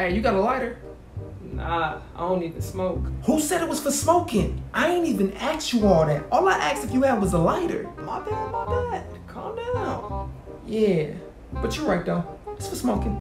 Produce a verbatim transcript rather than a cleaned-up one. Hey, you got a lighter? Nah, I don't even smoke. Who said it was for smoking? I ain't even asked you all that. All I asked if you had was a lighter. My bad, my bad. Calm down. Yeah, but you're right though. It's for smoking.